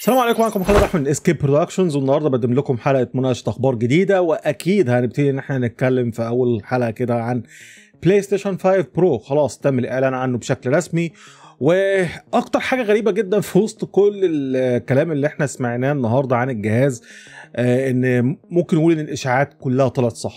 السلام عليكم معكم محمد احمد من اسكيب برودكشنز، والنهارده بقدم لكم حلقه مناقشه اخبار جديده، واكيد هنبتدي ان احنا نتكلم في اول حلقه كده عن بلاي ستيشن 5 برو. خلاص تم الاعلان عنه بشكل رسمي، واكتر حاجه غريبه جدا في وسط كل الكلام اللي احنا سمعناه النهارده عن الجهاز ان ممكن نقول ان الاشاعات كلها طلعت صح.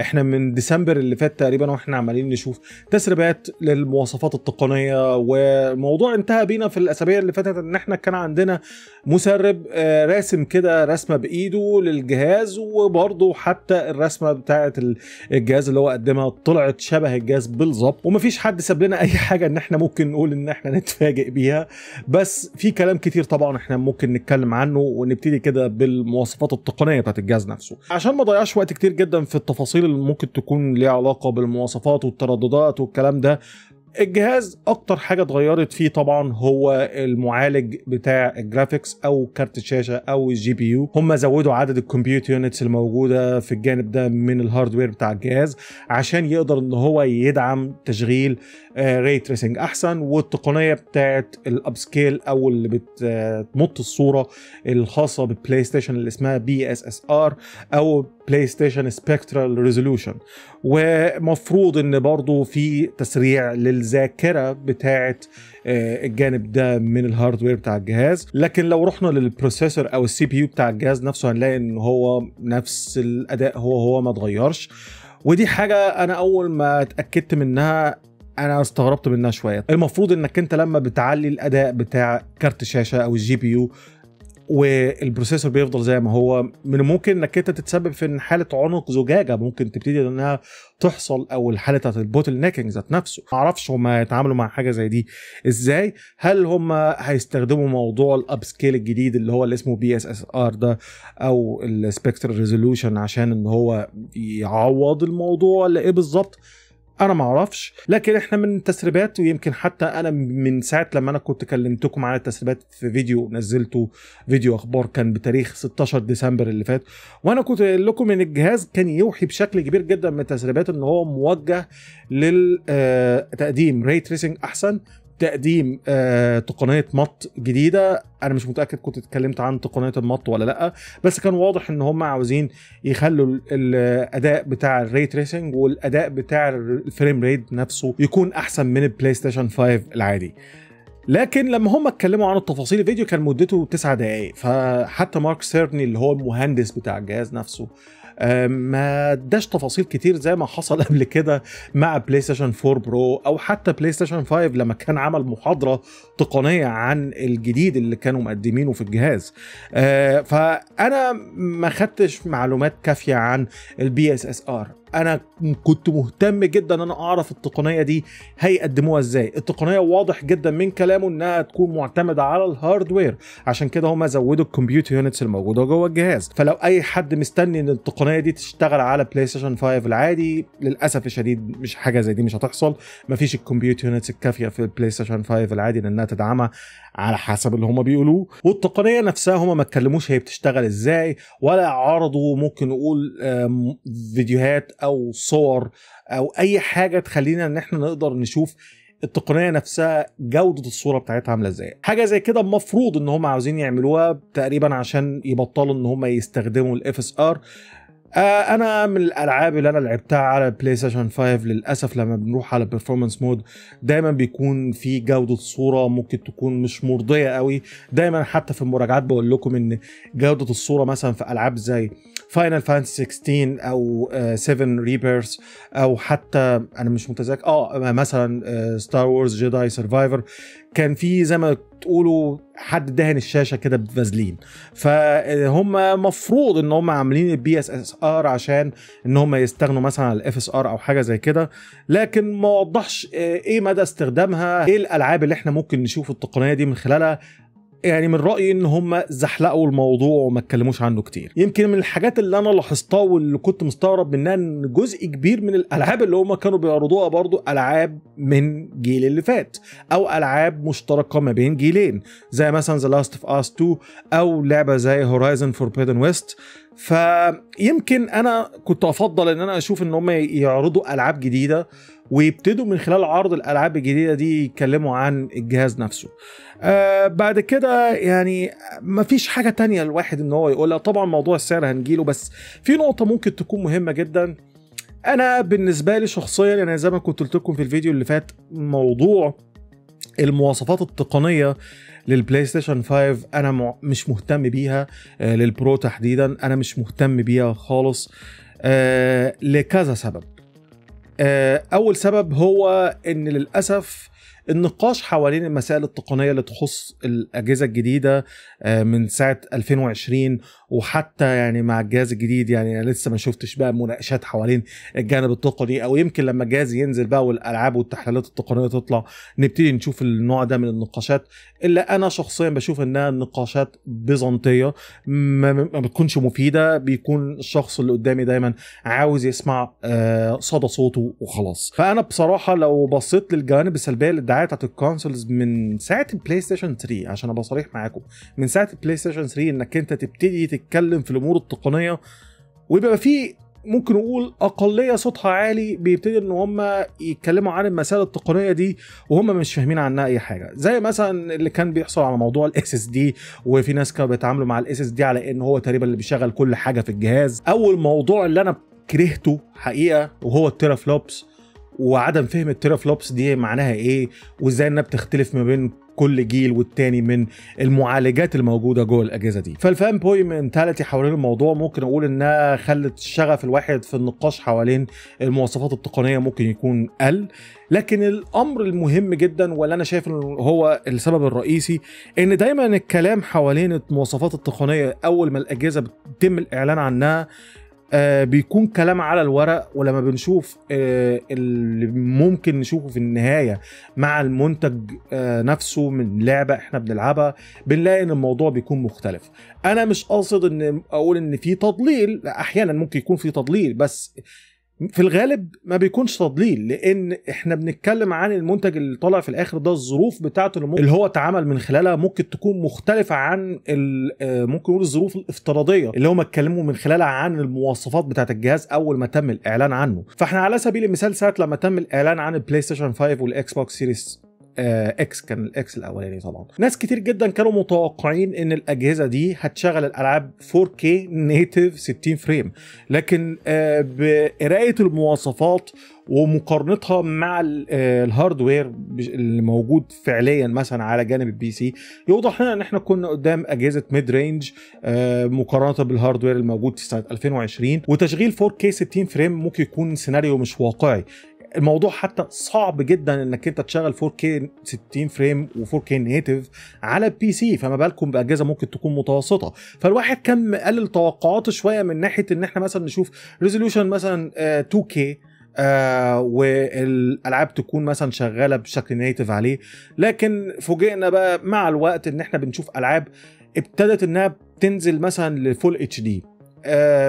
احنا من ديسمبر اللي فات تقريبا واحنا عمالين نشوف تسريبات للمواصفات التقنيه، والموضوع انتهى بينا في الاسابيع اللي فاتت ان احنا كان عندنا مسرب راسم كده رسمه بايده للجهاز، وبرضه حتى الرسمه بتاعه الجهاز اللي هو قدمها طلعت شبه الجهاز بالظبط، ومفيش حد ساب لنا اي حاجه ان احنا ممكن نقول ان احنا نتفاجئ بيها. بس في كلام كتير طبعا احنا ممكن نتكلم عنه، ونبتدي كده بالمواصفات التقنيه بتاعت الجهاز نفسه عشان ما ضيعش وقت كتير جدا في التفاصيل اللي ممكن تكون ليها علاقه بالمواصفات والترددات والكلام ده. الجهاز اكتر حاجه اتغيرت فيه طبعا هو المعالج بتاع الجرافيكس او كارت الشاشه او الجي بي يو. هم زودوا عدد الكمبيوتر يونتس الموجوده في الجانب ده من الهاردوير بتاع الجهاز عشان يقدر ان هو يدعم تشغيل ري تريسنج احسن، والتقنيه بتاعت الاب سكيل او اللي بتمط الصوره الخاصه بالبلاي ستيشن اللي اسمها PSSR او بلاي ستيشن سبيكترال ريزولوشن. ومفروض ان برضو في تسريع للذاكره بتاعه الجانب ده من الهاردوير بتاع الجهاز. لكن لو رحنا للبروسيسور او السي بي يو بتاع الجهاز نفسه هنلاقي ان هو نفس الاداء، هو ما اتغيرش، ودي حاجه انا اول ما اتاكدت منها انا استغربت منها شويه. المفروض انك انت لما بتعلي الاداء بتاع كارت الشاشه او الجي بي يو والبروسيسور بيفضل زي ما هو، من ممكن انك انت تتسبب في ان حاله عنق زجاجه ممكن تبتدي انها تحصل، او الحاله بتاعت البوتل نيكنج ذات نفسه. ما اعرفش هم هيتعاملوا مع حاجه زي دي ازاي، هل هم هيستخدموا موضوع الاب سكيل الجديد اللي هو اللي اسمه PSSR ده او السبيكترال ريزولوشن عشان ان هو يعوض الموضوع ولا ايه بالظبط؟ انا ما اعرفش. لكن احنا من تسريبات، ويمكن حتى انا من ساعه لما انا كنت كلمتكم عن التسريبات في فيديو نزلته، فيديو اخبار كان بتاريخ 16 ديسمبر اللي فات، وانا كنت قايل لكم ان الجهاز كان يوحي بشكل كبير جدا من التسريبات ان هو موجه للتقديم ري تريسنج احسن، تقديم تقنيه مط جديده. انا مش متاكد كنت اتكلمت عن تقنيه المط ولا لا، بس كان واضح ان هم عاوزين يخلوا الاداء بتاع الري تريسنج والاداء بتاع الفريم ريت نفسه يكون احسن من البلاي ستيشن 5 العادي. لكن لما هم اتكلموا عن التفاصيل، الفيديو كان مدته 9 دقائق، فحتى مارك سيرني اللي هو المهندس بتاع الجهاز نفسه ما اداش تفاصيل كتير زي ما حصل قبل كده مع بلاي ستيشن 4 برو او حتى بلاي ستيشن 5 لما كان عمل محاضره تقنيه عن الجديد اللي كانوا مقدمينه في الجهاز. فانا ما خدتش معلومات كافيه عن PSSR. انا كنت مهتم جدا ان انا اعرف التقنيه دي هيقدموها ازاي. التقنيه واضح جدا من كلامه انها تكون معتمده على الهاردوير، عشان كده هم زودوا الكمبيوتر يونتس الموجوده جوه الجهاز. فلو اي حد مستني ان التقنيه دي تشتغل على بلاي ستيشن 5 العادي، للاسف الشديد مش حاجه زي دي مش هتحصل. مفيش الكمبيوتر يونتس الكافيه في البلاي ستيشن 5 العادي لانها تدعمها على حسب اللي هم بيقولوه. والتقنيه نفسها هم ما اتكلموش هي بتشتغل ازاي، ولا عرضوا ممكن نقول فيديوهات او صور او اي حاجه تخلينا ان احنا نقدر نشوف التقنيه نفسها جوده الصوره بتاعتها عامله ازاي. حاجه زي كده المفروض ان هم عاوزين يعملوها تقريبا عشان يبطلوا ان هم يستخدموا FSR. انا من الالعاب اللي انا لعبتها على بلاي ستيشن 5 للاسف لما بنروح على بيرفورمانس مود دايما بيكون في جوده الصوره ممكن تكون مش مرضيه قوي. دايما حتى في المراجعات بقول لكم ان جوده الصوره مثلا في العاب زي فاينل فانتسي 16 او 7 ريبيرث، او حتى انا مش متذكر مثلا ستار وورز جيداي سرفايفر، كان في زي ما تقولوا حد دهن الشاشه كده بفازلين. فهم مفروض ان هم عاملين PSSR عشان ان هم يستغنوا مثلا على FSR او حاجه زي كده، لكن ما وضحش ايه مدى استخدامها، ايه الالعاب اللي احنا ممكن نشوف التقنيه دي من خلالها. يعني من رأيي ان هم زحلقوا الموضوع وما اتكلموش عنه كتير. يمكن من الحاجات اللي انا لاحظتها واللي كنت مستغرب منها ان جزء كبير من الالعاب اللي هم كانوا بيعرضوها برضو العاب من جيل اللي فات، او العاب مشتركه ما بين جيلين زي مثلا The Last of Us 2 او لعبه زي Horizon Forbidden West. فيمكن انا كنت افضل ان انا اشوف ان هم يعرضوا العاب جديده ويبتدوا من خلال عرض الالعاب الجديده دي يتكلموا عن الجهاز نفسه. بعد كده يعني مفيش حاجه تانية الواحد ان هو يقولها. طبعا موضوع السعر هنجيله، بس في نقطه ممكن تكون مهمه جدا. انا بالنسبه لي شخصيا، انا زي ما كنت قلت لكم في الفيديو اللي فات، موضوع المواصفات التقنيه للبلاي ستيشن 5 انا مش مهتم بيها، للبرو تحديدا انا مش مهتم بيها خالص، لكذا سبب. اول سبب هو ان للاسف النقاش حوالين المسائل التقنيه اللي تخص الاجهزه الجديده من ساعه 2020 وحتى يعني مع الجهاز الجديد، يعني انا لسه ما شفتش بقى مناقشات حوالين الجانب التقني، او يمكن لما الجهاز ينزل بقى والالعاب والتحليلات التقنيه تطلع نبتدي نشوف النوع ده من النقاشات. الا انا شخصيا بشوف انها نقاشات بيزنطيه ما بتكونش مفيده، بيكون الشخص اللي قدامي دايما عاوز يسمع صدى صوته وخلاص. فانا بصراحه لو بصيت للجوانب السلبيه للدعايه بتاعت الكونسولز من ساعه البلاي ستيشن 3، عشان ابقى صريح معاكم، من ساعه البلاي ستيشن 3 انك انت تبتدي تتكلم في الامور التقنيه ويبقى في ممكن نقول اقليه صوتها عالي بيبتدي ان هم يتكلموا عن المسائل التقنيه دي وهم مش فاهمين عنها اي حاجه، زي مثلا اللي كان بيحصل على موضوع الاس اس دي، وفي ناس كانوا بيتعاملوا مع الاس اس دي على ان هو تقريبا اللي بيشغل كل حاجه في الجهاز. اول موضوع اللي انا كرهته حقيقه وهو التيرافلوبس، وعدم فهم التيرافلوبس دي معناها ايه وازاي انها بتختلف ما بين كل جيل والتاني من المعالجات الموجوده جوه الاجهزه دي. فالفان بوي منتاليتي حوالين الموضوع ممكن اقول انها خلت شغف الواحد في النقاش حوالين المواصفات التقنيه ممكن يكون قل. لكن الامر المهم جدا واللي انا شايف انه هو السبب الرئيسي، ان دايما الكلام حوالين المواصفات التقنيه اول ما الاجهزه بتتم الاعلان عنها بيكون كلام على الورق، ولما بنشوف اللي ممكن نشوفه في النهاية مع المنتج نفسه من لعبة احنا بنلعبها، بنلاقي ان الموضوع بيكون مختلف. انا مش قاصد ان اقول ان في تضليل، احيانا ممكن يكون في تضليل بس في الغالب ما بيكونش تضليل، لان احنا بنتكلم عن المنتج اللي طالع في الاخر ده، الظروف بتاعته اللي هو اتعمل من خلالها ممكن تكون مختلفه عن ممكن نقول الظروف الافتراضيه اللي هم اتكلموا من خلالها عن المواصفات بتاعه الجهاز اول ما تم الاعلان عنه. فاحنا على سبيل المثال ساعه لما تم الاعلان عن البلاي ستيشن 5 والاكس بوكس سيريس اكس، كان الاكس الاولاني، طبعا ناس كتير جدا كانوا متوقعين ان الاجهزه دي هتشغل الالعاب 4K نيتيف 60 فريم، لكن بقراءه المواصفات ومقارنتها مع الهاردوير اللي موجود فعليا مثلا على جانب البي سي، يوضح لنا ان احنا كنا قدام اجهزه ميد رينج مقارنه بالهاردوير الموجود في سنه 2020. وتشغيل 4K 60 فريم ممكن يكون سيناريو مش واقعي. الموضوع حتى صعب جدا انك انت تشغل 4K 60 فريم و4K نيتيف على البي سي، فما بالكم باجهزه ممكن تكون متوسطه. فالواحد كان مقلل توقعاته شويه من ناحيه ان احنا مثلا نشوف ريزوليوشن مثلا 2K والالعاب تكون مثلا شغاله بشكل نيتيف عليه، لكن فوجئنا بقى مع الوقت ان احنا بنشوف العاب ابتدت انها بتنزل مثلا لفول اتش دي.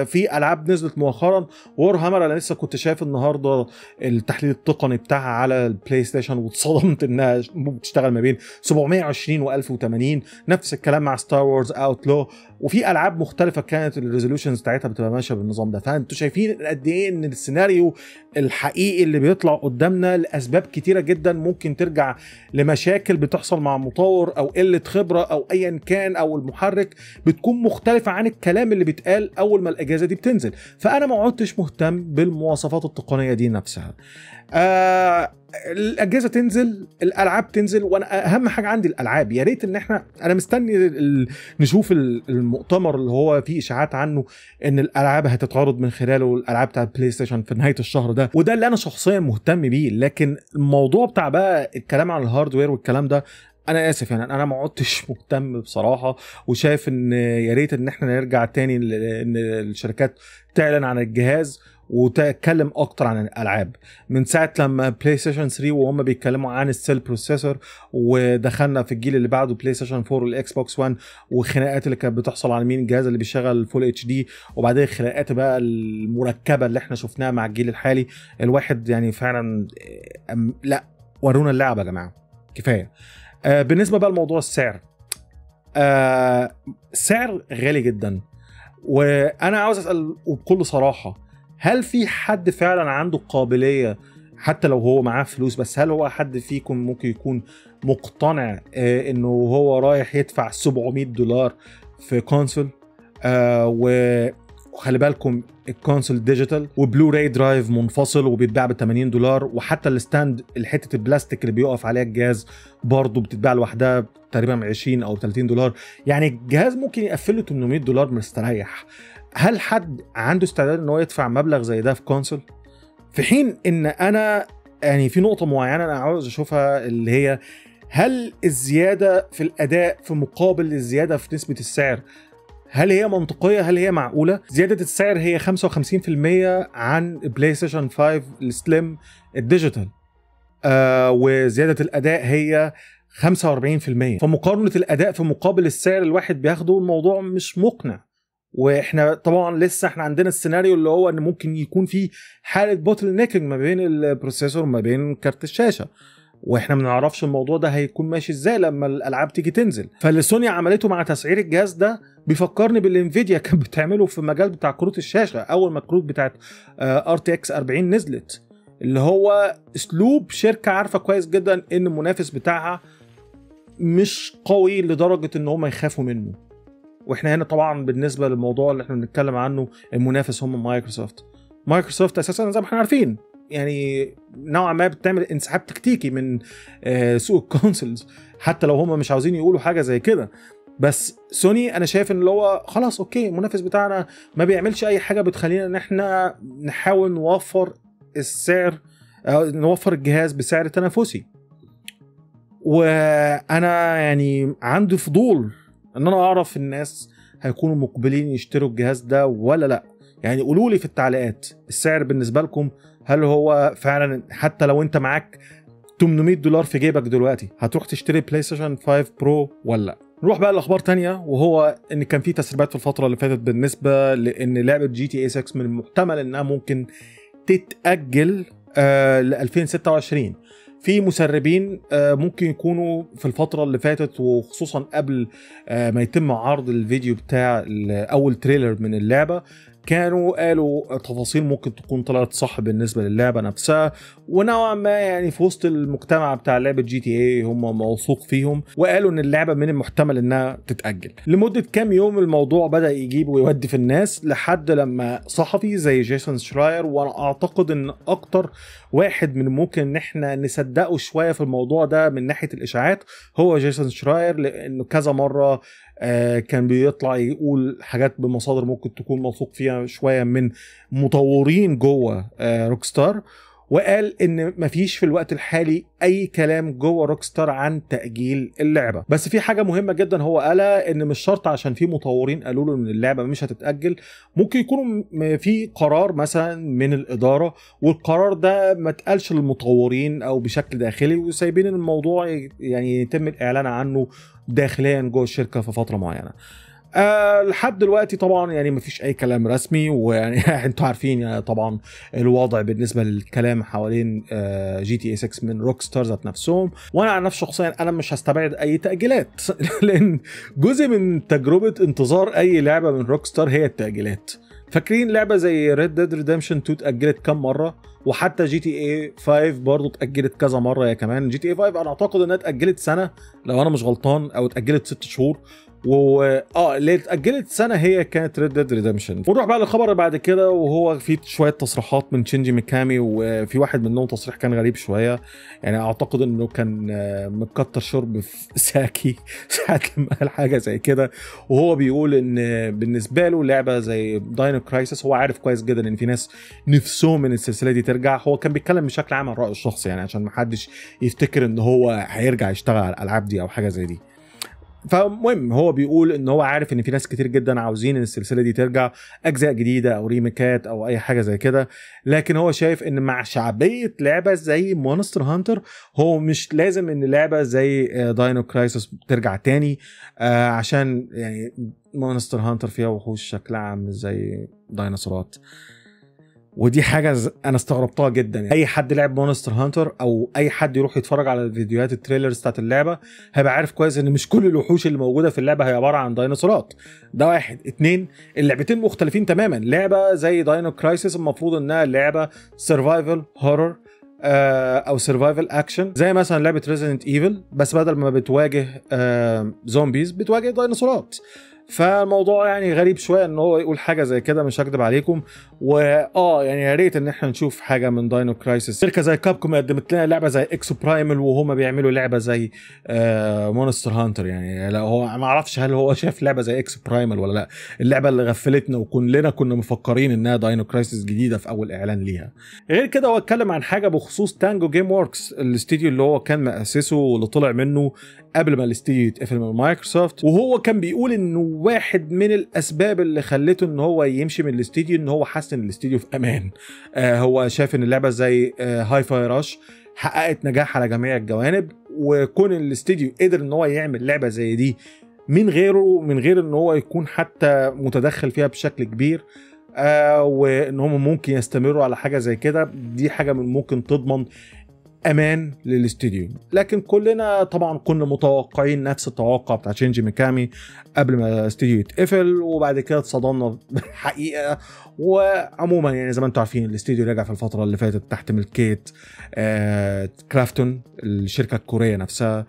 في العاب نزلت مؤخرا، وور هامر انا لسه كنت شايف النهارده التحليل التقني بتاعها على البلاي ستيشن واتصدمت انها بتشتغل ما بين 720 و1080. نفس الكلام مع ستار وورز اوتلو، وفي العاب مختلفه كانت الريزولوشنز بتاعتها بتبقى ماشيه بالنظام ده. فانتوا شايفين قد ايه ان السيناريو الحقيقي اللي بيطلع قدامنا لاسباب كتيره جدا ممكن ترجع لمشاكل بتحصل مع مطور او قله خبره او ايا كان، او المحرك بتكون مختلفه عن الكلام اللي بيتقال اول ما الاجهزه دي بتنزل. فانا ما عدتش مهتم بالمواصفات التقنيه دي نفسها. الاجهزه تنزل، الالعاب تنزل، وانا اهم حاجه عندي الالعاب. يا ريت ان انا مستني نشوف المؤتمر اللي هو فيه اشاعات عنه ان الالعاب هتتعرض من خلاله، الالعاب بتاع البلاي ستيشن في نهايه الشهر ده، وده اللي انا شخصيا مهتم بيه. لكن الموضوع بتاع بقى الكلام عن الهاردوير والكلام ده، انا اسف يعني انا ما عدتش مهتم بصراحه، وشايف ان يا ريت ان احنا نرجع تاني ان الشركات تعلن عن الجهاز وتتكلم اكتر عن الالعاب. من ساعه لما بلاي ستيشن 3 وهم بيتكلموا عن السيل بروسيسور، ودخلنا في الجيل اللي بعده بلاي ستيشن 4 والاكس بوكس 1، والخناقات اللي كانت بتحصل على مين الجهاز اللي بيشغل فول اتش دي، وبعدين الخناقات بقى المركبه اللي احنا شفناها مع الجيل الحالي. الواحد يعني فعلا لا، ورونا اللعبه يا جماعه، كفايه. بالنسبه بقى لموضوع السعر، سعر غالي جدا، وانا عاوز اسال وبكل صراحه، هل في حد فعلا عنده قابليه حتى لو هو معاه فلوس، بس هل هو حد فيكم ممكن يكون مقتنع انه هو رايح يدفع $700 في كونسول؟ وخلي بالكم الكونسول ديجيتال وبلو راي درايف منفصل وبيتباع $80، وحتى الستاند الحته البلاستيك اللي بيقف عليها الجهاز برضه بتتباع لوحدها تقريبا $20 أو $30. يعني الجهاز ممكن يقفل له $800 مستريح. هل حد عنده استعداد ان هو يدفع مبلغ زي ده في كونسول؟ في حين ان انا يعني في نقطه معينه انا عاوز اشوفها، اللي هي هل الزياده في الاداء في مقابل الزياده في نسبه السعر هل هي منطقيه؟ هل هي معقوله؟ زياده السعر هي 55% عن بلاي ستيشن 5 السليم الديجيتال، وزياده الاداء هي 45%، فمقارنه الاداء في مقابل السعر الواحد بياخده الموضوع مش مقنع. واحنا طبعا لسه احنا عندنا السيناريو اللي هو ان ممكن يكون في حاله بوتل نيكنج ما بين البروسيسور وما بين كارت الشاشه، واحنا ما نعرفش الموضوع ده هيكون ماشي ازاي لما الالعاب تيجي تنزل. فاللي سوني عملته مع تسعير الجهاز ده بيفكرني بالانفيديا كانت بتعمله في المجال بتاع كروت الشاشه اول ما الكروت بتاعت RTX 40 نزلت، اللي هو اسلوب شركه عارفه كويس جدا ان المنافس بتاعها مش قوي لدرجه ان هم يخافوا منه. واحنا هنا طبعا بالنسبه للموضوع اللي احنا بنتكلم عنه، المنافس هم مايكروسوفت اساسا زي ما احنا عارفين، يعني نوعا ما بتعمل انسحاب تكتيكي من سوق الكونسولز حتى لو هم مش عاوزين يقولوا حاجه زي كده. بس سوني انا شايف ان اللي هو خلاص اوكي، المنافس بتاعنا ما بيعملش اي حاجه بتخلينا ان احنا نحاول نوفر السعر، نوفر الجهاز بسعر تنافسي. وانا يعني عندي فضول ان انا اعرف الناس هيكونوا مقبلين يشتروا الجهاز ده ولا لا. يعني قولوا لي في التعليقات السعر بالنسبه لكم، هل هو فعلا حتى لو انت معاك $800 في جيبك دلوقتي هتروح تشتري بلاي ستيشن 5 برو ولا لا؟ نروح بقى لاخبار ثانيه، وهو ان كان في تسريبات في الفتره اللي فاتت بالنسبه لان لعبه GTA 6 من المحتمل انها ممكن تتاجل ل 2026. في مسربين ممكن يكونوا في الفترة اللي فاتت وخصوصا قبل ما يتم عرض الفيديو بتاع أول تريلر من اللعبة كانوا قالوا تفاصيل ممكن تكون طلعت صح بالنسبة للعبة نفسها، ونوعا ما يعني في وسط المجتمع بتاع لعبة GTA هم موثوق فيهم، وقالوا ان اللعبة من المحتمل انها تتأجل لمدة كام يوم. الموضوع بدأ يجيب ويودي في الناس لحد لما صحفي زي جيسون شراير، وانا اعتقد ان اكتر واحد من ممكن ان احنا نصدقه شوية في الموضوع ده من ناحية الاشاعات هو جيسون شراير، لانه كذا مرة كان بيطلع يقول حاجات بمصادر ممكن تكون موثوق فيها شويه من مطورين جوه روكستار، وقال ان مفيش في الوقت الحالي اي كلام جوه روكستار عن تاجيل اللعبه. بس في حاجه مهمه جدا هو قالها، ان مش شرط عشان في مطورين قالوا له ان اللعبه مش هتتاجل، ممكن يكونوا في قرار مثلا من الاداره والقرار ده ما اتقالش للمطورين او بشكل داخلي، وسايبين الموضوع يعني يتم الاعلان عنه داخليا جوه الشركه في فتره معينه. لحد دلوقتي طبعا يعني مفيش اي كلام رسمي، ويعني انتوا عارفين يعني طبعا الوضع بالنسبه للكلام حوالين GTA 6 من روك ستارز نفسهم. وانا عن نفسي شخصيا انا مش هستبعد اي تاجيلات لان جزء من تجربه انتظار اي لعبه من روك ستار هي التاجيلات. فاكرين لعبه زي Red Dead Redemption 2 اتاجلت كام مره، وحتى GTA 5 برضه اتاجلت كذا مره. يا كمان GTA 5 انا اعتقد انها اتاجلت سنه لو انا مش غلطان، او اتاجلت 6 شهور، و اللي اتاجلت سنه هي كانت Red Dead Redemption. ونروح بقى للخبر بعد كده، وهو في شويه تصريحات من شينجي ميكامي، وفي واحد منهم تصريح كان غريب شويه، يعني اعتقد انه كان متكتر شرب في ساكي ساعه لما قال حاجه زي كده، وهو بيقول ان بالنسبه له لعبه زي داينو كرايسيس هو عارف كويس جدا ان في ناس نفسهم من السلسله دي ترجع. هو كان بيتكلم بشكل عام عن رايه الشخصي، يعني عشان ما حدش يفتكر ان هو هيرجع يشتغل على الالعاب دي او حاجه زي دي. فالمهم هو بيقول ان هو عارف ان في ناس كتير جدا عاوزين ان السلسله دي ترجع اجزاء جديده او ريميكات او اي حاجه زي كده، لكن هو شايف ان مع شعبيه لعبه زي مونستر هانتر هو مش لازم ان لعبه زي داينو كرايسيس ترجع تاني، عشان يعني مونستر هانتر فيها وحوش شكلها عامل زي ديناصورات، ودي حاجه انا استغربتها جدا. يعني اي حد لعب مونستر هانتر او اي حد يروح يتفرج على الفيديوهات التريلرز بتاعت اللعبه هيبقى عارف كويس ان مش كل الوحوش اللي موجوده في اللعبه هي عباره عن ديناصورات. ده واحد. اتنين، اللعبتين مختلفين تماما. لعبه زي داينو كرايسيس المفروض انها لعبه سرفايفل هورر، او سرفايفل اكشن، زي مثلا لعبه ريزيدنت ايفل، بس بدل ما بتواجه زومبيز بتواجه ديناصورات. فالموضوع يعني غريب شويه ان هو يقول حاجه زي كده، مش هكدب عليكم. يعني يا ريت ان احنا نشوف حاجه من داينو كرايسيس. شركه زي كابكوم قدمت لنا لعبه زي اكسو برايمال، وهم بيعملوا لعبه زي مونستر هانتر. يعني لا هو ما اعرفش هل هو شاف لعبه زي اكسو برايمال ولا لا، اللعبه اللي غفلتنا وكلنا كنا مفكرين انها داينو كرايسيس جديده في اول اعلان ليها. غير كده هو اتكلم عن حاجه بخصوص تانجو جيم ووركس، الاستديو اللي هو كان مؤسسه واللي طلع منه قبل ما الاستديو يتقفل من مايكروسوفت. وهو كان بيقول انه واحد من الاسباب اللي خلته ان هو يمشي من الاستديو ان هو حس ان الاستديو في امان. هو شاف ان اللعبه زي هاي فاي راش حققت نجاح على جميع الجوانب، وكون الاستديو قدر ان هو يعمل لعبه زي دي من غير ان هو يكون حتى متدخل فيها بشكل كبير، وان هم ممكن يستمروا على حاجه زي كده، دي حاجه من ممكن تضمن امان للاستوديو. لكن كلنا طبعا كنا متوقعين نفس التوقع بتاع شينجي ميكامي قبل ما الاستوديو يتقفل، وبعد كده اتصدمنا بالحقيقه. وعموما يعني زي ما انتم عارفين الاستوديو رجع في الفتره اللي فاتت تحت ملكيه كرافتون، الشركه الكوريه نفسها،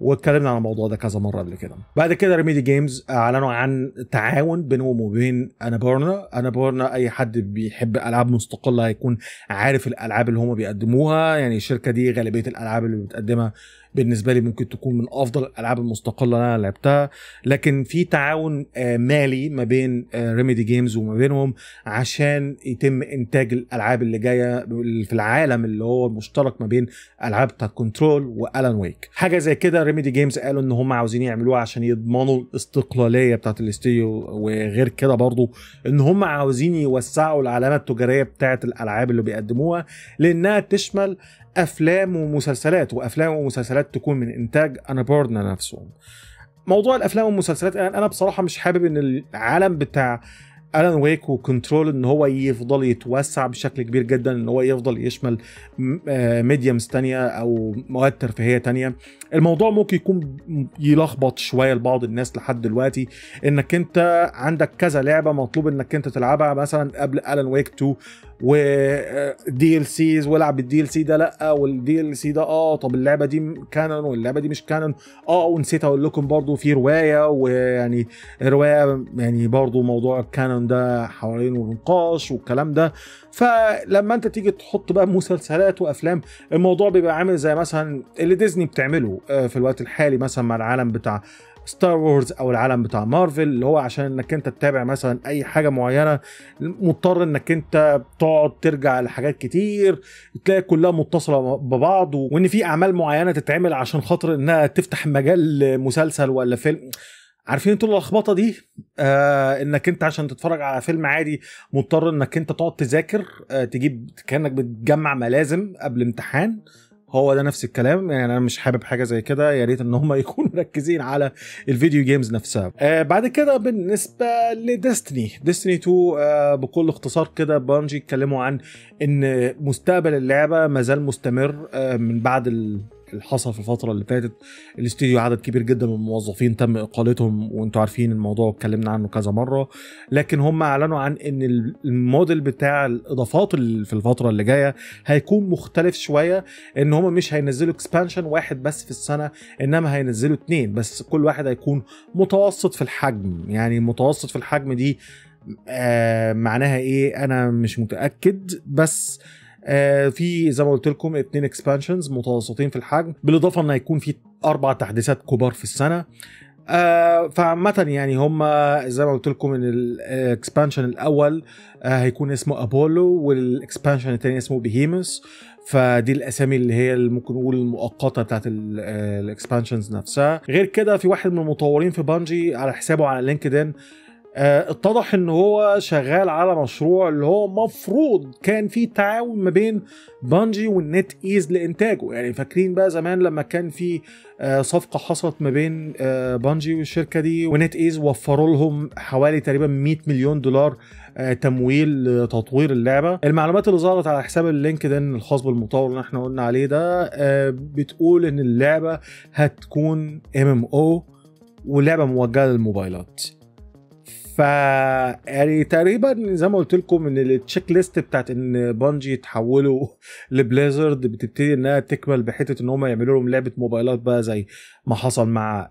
واتكلمنا عن الموضوع ده كذا مره قبل كده. بعد كده ريميدي جيمز اعلنوا عن تعاون بينهم وبين انابورنا. اي حد بيحب العاب مستقله هيكون عارف الالعاب اللي هم بيقدموها. يعني الشركه دي غالبيه الالعاب اللي بتقدمها بالنسبه لي ممكن تكون من افضل الالعاب المستقله اللي انا لعبتها. لكن في تعاون مالي ما بين ريميدي جيمز وما بينهم عشان يتم انتاج الالعاب اللي جايه في العالم اللي هو مشترك ما بين العاب بتاع كنترول والان ويك. حاجه زي كده ريميدي جيمز قالوا ان هم عاوزين يعملوها عشان يضمنوا الاستقلاليه بتاعه الاستوديو، وغير كده برضو ان هم عاوزين يوسعوا العلامه التجاريه بتاعه الالعاب اللي بيقدموها، لانها تشمل افلام ومسلسلات، وافلام ومسلسلات تكون من انتاج انابورنا نفسهم. موضوع الافلام والمسلسلات انا بصراحه مش حابب ان العالم بتاع الان ويك وكنترول ان هو يفضل يتوسع بشكل كبير جدا، ان هو يفضل يشمل ميديمز تانية او مواد ترفيهيه تانية. الموضوع ممكن يكون يلخبط شويه لبعض الناس لحد دلوقتي، انك انت عندك كذا لعبه مطلوب انك انت تلعبها مثلا قبل الان ويك 2 والدي ال سيز، والعب الدي ال سي ده لا والدي ال سي ده طب اللعبه دي كانون واللعبه دي مش كانون، ونسيت اقول لكم برضو في روايه، ويعني روايه يعني برضو موضوع الكانون ده حوالين ونقاش والكلام ده. فلما انت تيجي تحط بقى مسلسلات وافلام الموضوع بيبقى عامل زي مثلا اللي ديزني بتعمله في الوقت الحالي مثلا مع العالم بتاع ستار وورز او العالم بتاع مارفل، اللي هو عشان انك انت تتابع مثلا اي حاجه معينه مضطر انك انت تقعد ترجع لحاجات كتير تلاقي كلها متصله ببعض، وان في اعمال معينه تتعمل عشان خاطر انها تفتح مجال لمسلسل ولا فيلم. عارفين انتوا اللخبطه دي؟ انك انت عشان تتفرج على فيلم عادي مضطر انك انت تقعد تذاكر، تجيب كانك بتجمع ملازم قبل امتحان. هو ده نفس الكلام. يعني انا مش حابب حاجه زي كده، يا ريت ان هم يكونوا مركزين على الفيديو جيمز نفسها. بعد كده بالنسبه لديستني 2 بكل اختصار كده بانجي اتكلموا عن ان مستقبل اللعبه ما زال مستمر من بعد اللي حصل في الفتره اللي فاتت. الاستوديو عدد كبير جدا من الموظفين تم اقالتهم، وانتم عارفين الموضوع اتكلمنا عنه كذا مره. لكن هم اعلنوا عن ان الموديل بتاع الاضافات اللي في الفتره اللي جايه هيكون مختلف شويه، ان هم مش هينزلوا اكسبانشن واحد بس في السنه، انما هينزلوا 2، بس كل واحد هيكون متوسط في الحجم. يعني متوسط في الحجم دي معناها ايه انا مش متاكد، بس في زي ما قلت لكم 2 اكسبانشنز متوسطين في الحجم، بالاضافه ان هيكون في 4 تحديثات كبار في السنه. فعامه يعني هم زي ما قلت لكم ان الاكسبانشن الاول هيكون اسمه ابولو، والاكسبانشن الثاني اسمه بيهيموث. فدي الاسامي اللي هي اللي ممكن نقول المؤقته بتاعت الاكسبانشنز نفسها. غير كده في واحد من المطورين في بانجي على حسابه على لينكدين اتضح ان هو شغال على مشروع اللي هو مفروض كان فيه تعاون ما بين بانجي والنت ايز لانتاجه. يعني فاكرين بقى زمان لما كان في صفقه حصلت ما بين بانجي والشركه دي ونت ايز، وفروا لهم حوالي تقريبا $100 مليون تمويل لتطوير اللعبه. المعلومات اللي ظهرت على حساب اللينكدين الخاص بالمطور اللي احنا قلنا عليه ده بتقول ان اللعبه هتكون MMO، واللعبه موجهه للموبايلات. يعني تقريبا زي ما قلت لكم ان التشيك ليست بتاعت ان بانجي تحولوا لبليزرد بتبتدي انها تكمل بحته ان هم يعملوا لهم لعبه موبايلات بقى زي ما حصل مع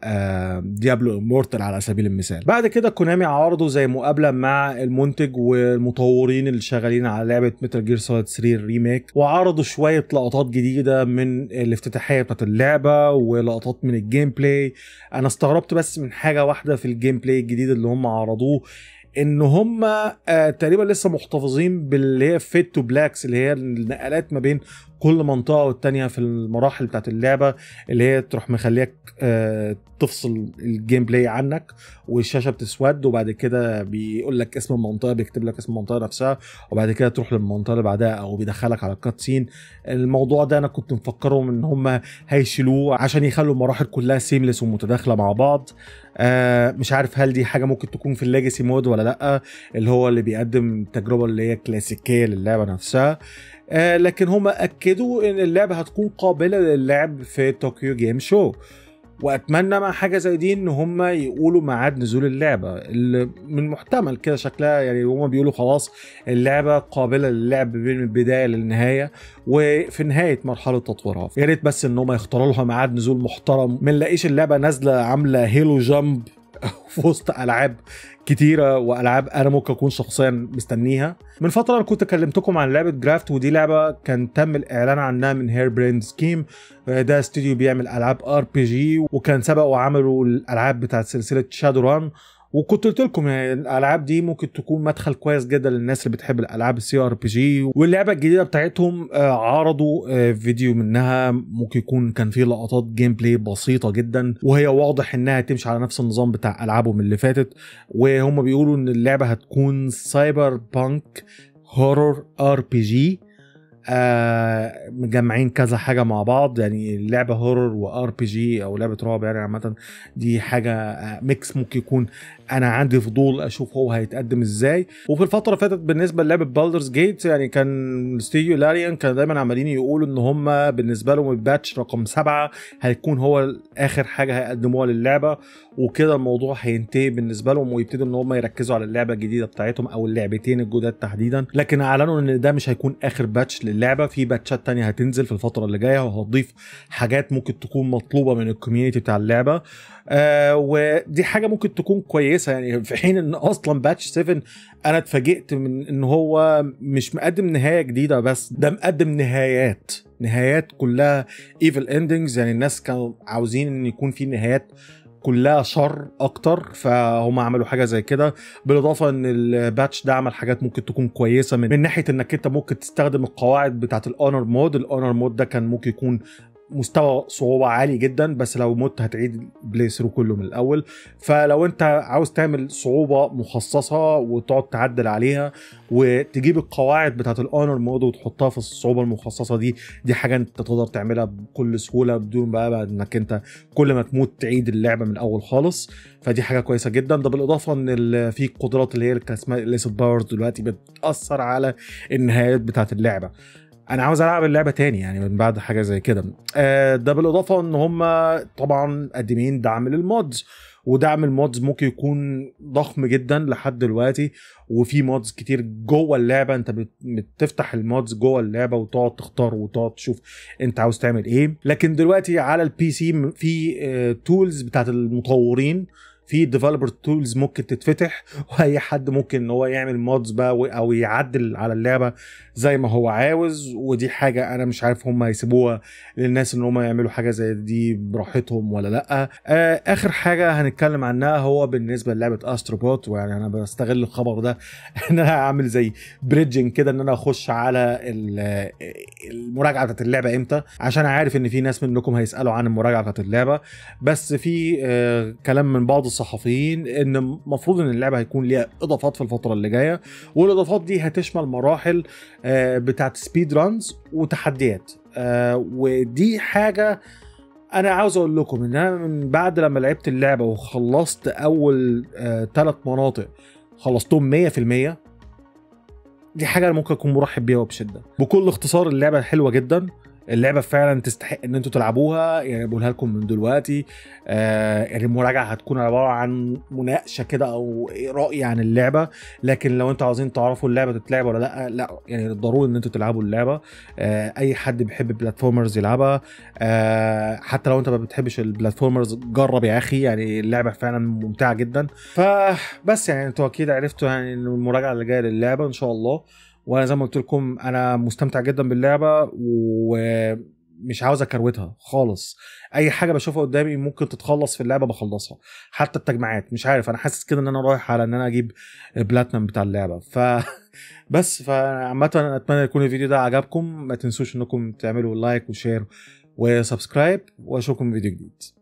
ديابلو امورتال على سبيل المثال. بعد كده كونامي عرضوا زي مقابله مع المنتج والمطورين اللي شغالين على لعبه ميتال جير سوليد 3 ريميك، وعرضوا شويه لقطات جديده من الافتتاحيه بتاعت اللعبه ولقطات من الجيم بلاي. انا استغربت بس من حاجه واحده في الجيم بلاي الجديد اللي هم عرضوه، ان هم تقريبا لسه محتفظين باللي هي فيت تو بلاكس اللي هي النقلات ما بين كل منطقه والتانيه في المراحل بتاعت اللعبه، اللي هي تروح مخليك تفصل الجيم بلاي عنك والشاشه بتسود، وبعد كده بيقول لك اسم المنطقه، بيكتب لك اسم المنطقه نفسها، وبعد كده تروح للمنطقه اللي بعدها او بيدخلك على الكاتسين. الموضوع ده انا كنت مفكرهم ان هم هيشيلوه عشان يخلوا المراحل كلها سيملس ومتداخله مع بعض. مش عارف هل دي حاجه ممكن تكون في الليجاسي مود ولا لا، اللي هو اللي بيقدم تجربه اللي هي كلاسيكيه للعبه نفسها. لكن هم اكدوا ان اللعبه هتكون قابله للعب في طوكيو جيم شو، واتمنى مع حاجه زي دي ان هم يقولوا ميعاد نزول اللعبه اللي من محتمل كده شكلها. يعني هم بيقولوا خلاص اللعبه قابله للعب بين البدايه للنهايه وفي نهايه مرحله تطويرها، يا ريت بس ان هم يختاروا لها ميعاد نزول محترم، ما نلاقيش اللعبه نازله عامله هيلو جامب في وسط العاب كتيره والعاب انا ممكن اكون شخصيا مستنيها. من فتره انا كنت كلمتكم عن لعبه جرافت، ودي لعبه كان تم الاعلان عنها من هير برين سكيم، ده استوديو بيعمل العاب ار بي جي، وكان سبق وعملوا الالعاب بتاعت سلسله شادو ران، وكنت قلت لكم يعني الالعاب دي ممكن تكون مدخل كويس جدا للناس اللي بتحب الالعاب السي ار بي جي. واللعبه الجديده بتاعتهم عرضوا فيديو منها، ممكن يكون كان فيه لقطات جيم بلاي بسيطه جدا، وهي واضح انها تمشي على نفس النظام بتاع العابهم اللي فاتت. وهم بيقولوا ان اللعبه هتكون سايبر بانك هورر ار بي جي، مجمعين كذا حاجه مع بعض، يعني لعبه هورر وار بي جي او لعبه رعب، يعني عامه دي حاجه ميكس ممكن يكون انا عندي فضول اشوف هو هيتقدم ازاي. وفي الفتره اللي فاتت بالنسبه للعبه بالدرز جيت، يعني كان استوديو لاريان كان دايما عمالين يقولوا ان هم بالنسبه لهم الباتش رقم 7 هيكون هو اخر حاجه هيقدموها للعبه، وكده الموضوع هينتهي بالنسبه لهم ويبتدوا ان هم يركزوا على اللعبه الجديده بتاعتهم او اللعبتين الجداد تحديدا. لكن اعلنوا ان ده مش هيكون اخر باتش للعبه، في باتشات تانية هتنزل في الفتره اللي جايه وهتضيف حاجات ممكن تكون مطلوبه من الكوميونتي بتاع اللعبه، ودي حاجه ممكن تكون كويسه. يعني في حين ان اصلا باتش 7 انا اتفاجئت من ان هو مش مقدم نهايه جديده بس، ده مقدم نهايات كلها ايفل اندنجز، يعني الناس كانوا عاوزين ان يكون في نهايات كلها شر اكتر، فهم عملوا حاجه زي كده. بالاضافه ان الباتش ده عمل حاجات ممكن تكون كويسه من ناحيه انك انت ممكن تستخدم القواعد بتاعه الاونر مود. الاونر مود ده كان ممكن يكون مستوى صعوبه عالي جدا، بس لو مت هتعيد بلاي ثرو كله من الاول، فلو انت عاوز تعمل صعوبه مخصصه وتقعد تعدل عليها وتجيب القواعد بتاعه الاونر مود وتحطها في الصعوبه المخصصه دي حاجه انت تقدر تعملها بكل سهوله بدون بقى انك انت كل ما تموت تعيد اللعبه من الاول خالص، فدي حاجه كويسه جدا. ده بالاضافه ان في قدرات اللي هي كان اسمها ليست باورز دلوقتي بتاثر على النهايات بتاعه اللعبه. انا عاوز العب اللعبه تاني يعني من بعد حاجه زي كده. ده بالاضافه ان هم طبعا قدمين دعم للمودز، ودعم المودز ممكن يكون ضخم جدا لحد دلوقتي، وفي مودز كتير جوه اللعبه، انت بتفتح المودز جوه اللعبه وتقعد تختار وتقعد تشوف انت عاوز تعمل ايه. لكن دلوقتي على البي سي في تولز بتاعت المطورين، في ديفلوبر تولز ممكن تتفتح، واي حد ممكن ان هو يعمل مودز بقى او يعدل على اللعبه زي ما هو عاوز. ودي حاجه انا مش عارف هم هيسيبوها للناس ان هم يعملوا حاجه زي دي براحتهم ولا لا. اخر حاجه هنتكلم عنها هو بالنسبه للعبه استروبوت، ويعني انا بستغل الخبر ده ان انا اعمل زي بريدجنج كده، ان انا اخش على المراجعه بتاعت اللعبه امتى، عشان عارف ان في ناس منكم هيسالوا عن المراجعه بتاعت اللعبه. بس في كلام من بعض الصحفيين ان المفروض ان اللعبه هيكون ليها اضافات في الفتره اللي جايه، والاضافات دي هتشمل مراحل بتاعت سبيد رانز وتحديات. ودي حاجه انا عاوز اقول لكم ان انا من بعد لما لعبت اللعبه وخلصت اول 3 مناطق خلصتهم 100%، دي حاجه ممكن اكون مرحب بيها وبشده. بكل اختصار اللعبه حلوه جدا، اللعبه فعلا تستحق ان انتوا تلعبوها، يعني بقولها لكم من دلوقتي. يعني المراجعه هتكون عباره عن مناقشه كده او راي عن اللعبه، لكن لو انتوا عاوزين تعرفوا اللعبه تتلعب ولا لا، لا يعني ضروري ان انتوا تلعبوا اللعبه. اي حد بيحب البلاتفورمرز يلعبها، حتى لو انت ما بتحبش البلاتفورمرز جرب يا اخي، يعني اللعبه فعلا ممتعه جدا. فبس يعني انتوا اكيد عرفتوا يعني المراجعه اللي جايه للعبه ان شاء الله. وانا زي ما قلت لكم انا مستمتع جدا باللعبه ومش عاوز اكروتها خالص، اي حاجه بشوفها قدامي ممكن تتخلص في اللعبه بخلصها، حتى التجمعات مش عارف، انا حاسس كده ان انا رايح على ان انا اجيب البلاتنم بتاع اللعبه. فبس فعامه انا اتمنى يكون الفيديو ده عجبكم، ما تنسوش انكم تعملوا لايك وشير وسبسكرايب، واشوفكم في فيديو جديد.